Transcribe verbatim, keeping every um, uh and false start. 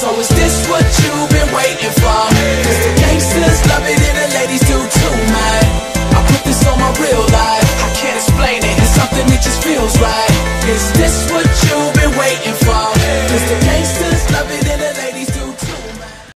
So is this what you've been waiting for?